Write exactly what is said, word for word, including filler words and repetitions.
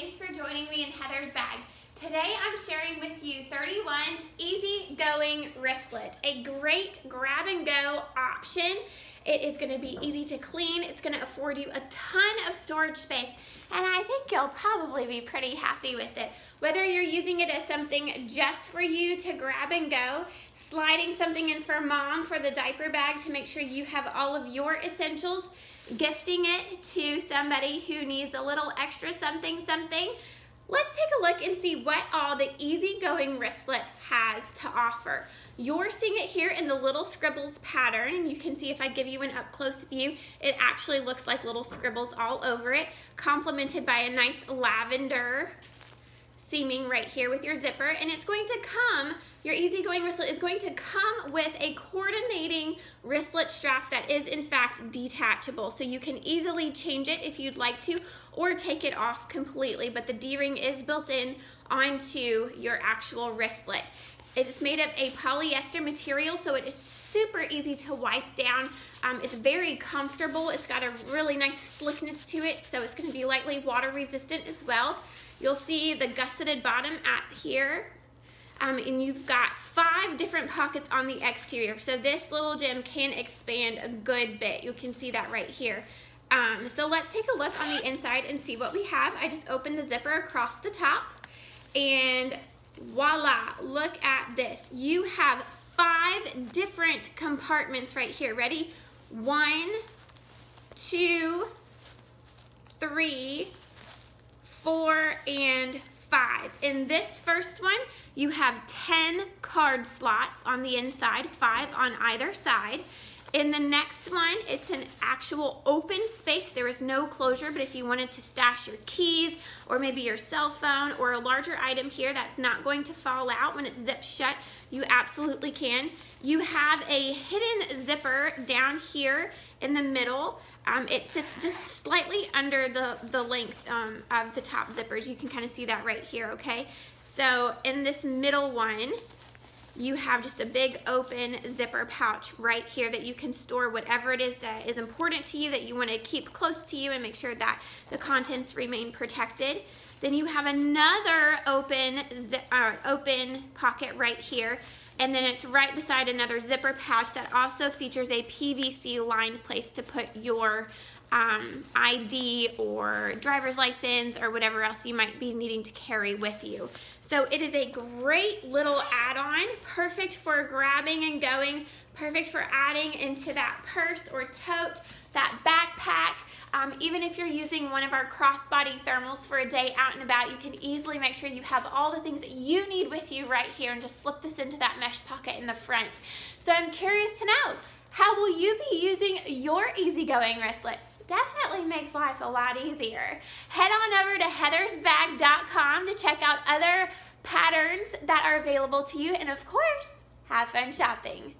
Thanks for joining me in Heather's Bag. Today I'm sharing with you thirty-one's easy-going wristlet, a great grab-and-go option. It is going to be easy to clean. It's going to afford you a ton of storage space, and I think you'll probably be pretty happy with it. Whether you're using it as something just for you to grab and go, sliding something in for mom for the diaper bag to make sure you have all of your essentials, gifting it to somebody who needs a little extra something something, let's take a look and see what all the easygoing wristlet has to offer. You're seeing it here in the little scribbles pattern. You can see if I give you an up-close view, it actually looks like little scribbles all over it, complemented by a nice lavender seaming right here with your zipper. And it's going to come, your easygoing wristlet is going to come with a coordinating wristlet strap that is in fact detachable. So you can easily change it if you'd like to, or take it off completely. But the D-ring is built in onto your actual wristlet. It's made of a polyester material, so it is super easy to wipe down. Um, it's very comfortable. It's got a really nice slickness to it, so it's going to be lightly water resistant as well. You'll see the gusseted bottom at here, um, and you've got five different pockets on the exterior. So this little gem can expand a good bit. You can see that right here. Um, so let's take a look on the inside and see what we have. I just opened the zipper across the top, and voila, look at this. You have five different compartments right here. Ready? One, two, three, four, and five. In this first one, you have ten card slots on the inside, five on either side. In the next one, it's an actual open space. There is no closure, but if you wanted to stash your keys or maybe your cell phone or a larger item here that's not going to fall out when it's zipped shut, you absolutely can. You have a hidden zipper down here in the middle. Um, it sits just slightly under the, the length um, of the top zippers. You can kind of see that right here, okay? So in this middle one, you have just a big open zipper pouch right here that you can store whatever it is that is important to you, that you want to keep close to you and make sure that the contents remain protected. Then you have another open zip, uh, open pocket right here, and then it's right beside another zipper pouch that also features a P V C lined place to put your um, I D or driver's license or whatever else you might be needing to carry with you. So it is a great little add-on, perfect for grabbing and going, perfect for adding into that purse or tote, that backpack. Um, even if you're using one of our crossbody thermals for a day out and about, you can easily make sure you have all the things that you need with you right here and just slip this into that mesh pocket in the front. So I'm curious to know, how will you be using your easygoing wristlet? Definitely makes life a lot easier. Head on over to heathers bag dot com to check out other patterns that are available to you, and of course, have fun shopping.